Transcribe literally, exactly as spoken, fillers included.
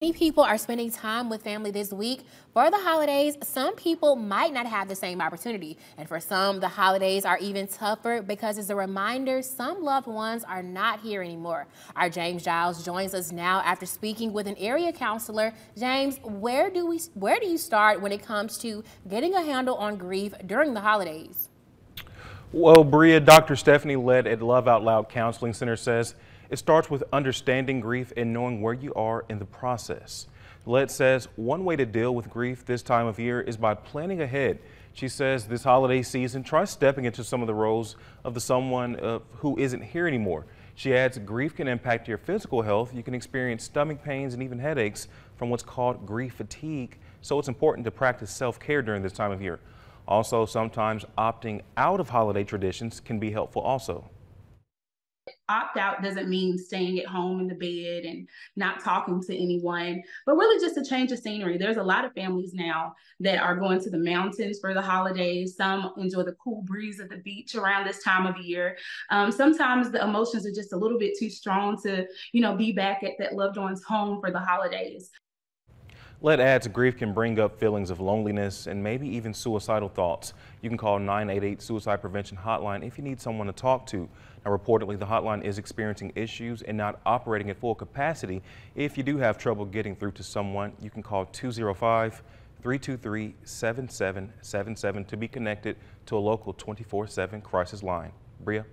Many people are spending time with family this week for the holidays. Some people might not have the same opportunity. And for some, the holidays are even tougher because it's a reminder some loved ones are not here anymore. Our James Giles joins us now after speaking with an area counselor. James, where do we where do you start when it comes to getting a handle on grief during the holidays? Well, Bria, Doctor Stephanie Ledd at Love Out Loud Counseling Center says it starts with understanding grief and knowing where you are in the process. Ledd says one way to deal with grief this time of year is by planning ahead. She says this holiday season, try stepping into some of the roles of the someone uh, who isn't here anymore. She adds grief can impact your physical health. You can experience stomach pains and even headaches from what's called grief fatigue. So it's important to practice self-care during this time of year. Also, sometimes opting out of holiday traditions can be helpful also. Opt out doesn't mean staying at home in the bed and not talking to anyone, but really just a change of scenery. There's a lot of families now that are going to the mountains for the holidays. Some enjoy the cool breeze of the beach around this time of year. Um, sometimes the emotions are just a little bit too strong to, you know, be back at that loved one's home for the holidays. Ledd adds grief can bring up feelings of loneliness and maybe even suicidal thoughts. You can call nine eight eight Suicide Prevention Hotline if you need someone to talk to. Now, reportedly, the hotline is experiencing issues and not operating at full capacity. If you do have trouble getting through to someone, you can call two zero five, three two three, seven seven seven seven to be connected to a local twenty-four seven crisis line. Bria?